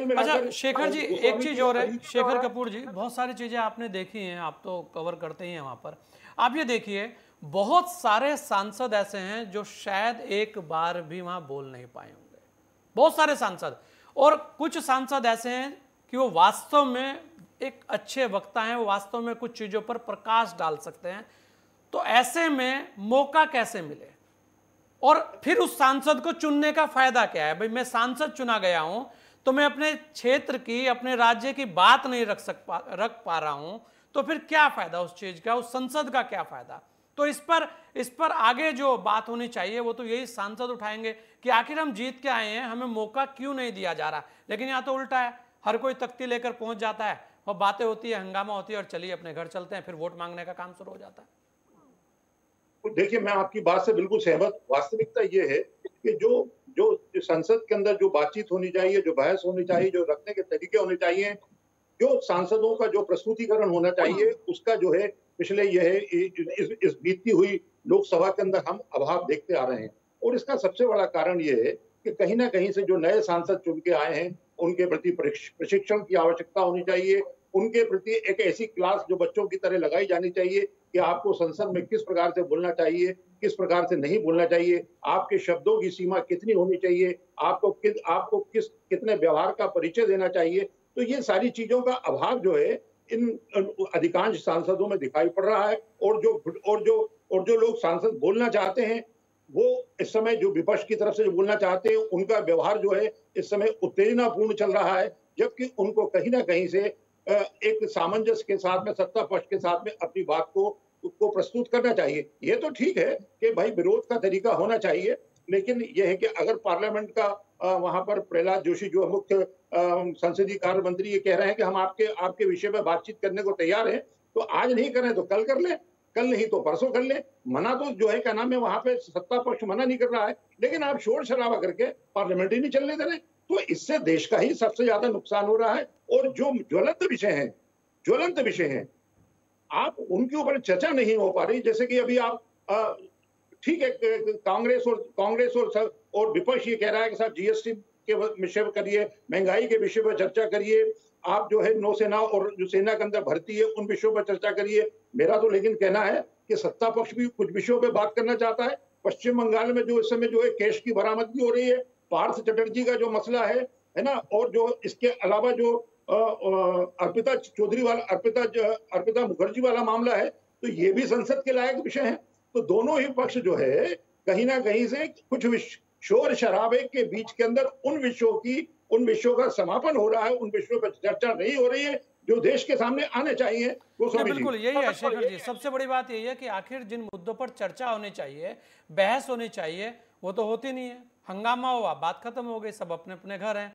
अच्छा शेखर जी एक चीज और है, शेखर कपूर जी बहुत सारी चीजें आपने देखी हैं, आप तो कवर करते ही हैं वहां पर। आप ये देखिए बहुत सारे सांसद ऐसे हैं जो शायद एक बार भी वहां बोल नहीं पाए होंगे, बहुत सारे सांसद, और कुछ सांसद ऐसे हैं कि वो वास्तव में एक अच्छे वक्ता हैं, वो वास्तव में कुछ चीजों पर प्रकाश डाल सकते हैं। तो ऐसे में मौका कैसे मिले और फिर उस सांसद को चुनने का फायदा क्या है? भाई मैं सांसद चुना गया हूं तो मैं अपने क्षेत्र की, अपने राज्य की बात नहीं रख पा रहा हूं, तो फिर क्या फायदा उस चीज का, उस संसद का क्या फायदा? तो इस पर आगे जो बात होनी चाहिए वो तो यही सांसद उठाएंगे कि आखिर हम जीत के आए हैं, हमें मौका क्यों नहीं दिया जा रहा। लेकिन यहाँ तो उल्टा है, हर कोई तख्ती लेकर पहुंच जाता है और बातें होती है, हंगामा होती है और चलिए अपने घर चलते हैं, फिर वोट मांगने का काम शुरू हो जाता है। देखिए मैं आपकी बात से बिल्कुल सहमत। वास्तविकता ये है कि जो संसद के अंदर जो बातचीत होनी चाहिए, जो बहस होनी चाहिए, जो रखने के तरीके होने चाहिए, जो सांसदों का जो प्रस्तुतिकरण होना चाहिए, उसका जो है पिछले इस बीतती हुई लोकसभा के अंदर हम अभाव देखते आ रहे हैं। और इसका सबसे बड़ा कारण ये है कि कहीं ना कहीं से जो नए सांसद चुन के आए हैं उनके प्रति प्रशिक्षण की आवश्यकता होनी चाहिए, उनके प्रति एक ऐसी क्लास जो बच्चों की तरह लगाई जानी चाहिए कि आपको संसद में किस प्रकार से बोलना चाहिए, किस प्रकार से नहीं बोलना चाहिए, आपके शब्दों की सीमा कितनी होनी चाहिए, आपको कितने व्यवहार का परिचय देना चाहिए। तो ये सारी चीजों का अभाव जो है इन अधिकांश सांसदों में दिखाई पड़ रहा है। और जो लोग सांसद बोलना चाहते हैं वो इस समय जो विपक्ष की तरफ से जो बोलना चाहते हैं उनका व्यवहार जो है इस समय उत्तेजनापूर्ण चल रहा है, जबकि उनको कहीं ना कहीं से एक सामंजस्य के साथ में, सत्ता पक्ष के साथ में अपनी बात को प्रस्तुत करना चाहिए। ये तो ठीक है कि भाई विरोध का तरीका होना चाहिए, लेकिन यह है कि अगर पार्लियामेंट का वहां पर प्रहलाद जोशी जो मुख्य संसदीय कार्य मंत्री ये कह रहे हैं कि हम आपके विषय में बातचीत करने को तैयार हैं, तो आज नहीं करें तो कल कर लें, कल नहीं तो परसों कर लें। मना तो जो है क्या नाम है वहां पे सत्ता पक्ष मना नहीं कर रहा है, लेकिन आप शोर शराबा करके पार्लियामेंट ही नहीं चलने दे रहे। तो इससे देश का ही सबसे ज्यादा नुकसान हो रहा है। और जो ज्वलंत विषय हैं आप उनके ऊपर चर्चा नहीं हो पा रही। जैसे कि अभी आप ठीक है कांग्रेस और विपक्ष ये कह रहा है कि साहब जीएसटी के विषय पर करिए, महंगाई के विषय पर चर्चा करिए, आप जो है नौसेना और जो सेना के अंदर भर्ती है उन विषयों पर चर्चा करिए। मेरा तो लेकिन कहना है कि सत्ता पक्ष भी कुछ विषयों पर बात करना चाहता है। पश्चिम बंगाल में जो इस समय जो है कैश की बरामदगी हो रही है, पार्थ चटर्जी का जो मसला है ना, और जो इसके अलावा जो अर्पिता मुखर्जी वाला मामला है, तो ये भी संसद के लायक विषय है। तो दोनों ही पक्ष जो है कहीं ना कहीं से कुछ शोर शराबे के बीच के अंदर उन विषयों का समापन हो रहा है, उन विषयों पर चर्चा नहीं हो रही है जो देश के सामने आने चाहिए। बिल्कुल यही है शेखर जी, सबसे बड़ी बात यही है कि आखिर जिन मुद्दों पर चर्चा होनी चाहिए, बहस होनी चाहिए, वो तो होती नहीं है, हंगामा हुआ, बात खत्म हो गई, सब अपने अपने घर हैं।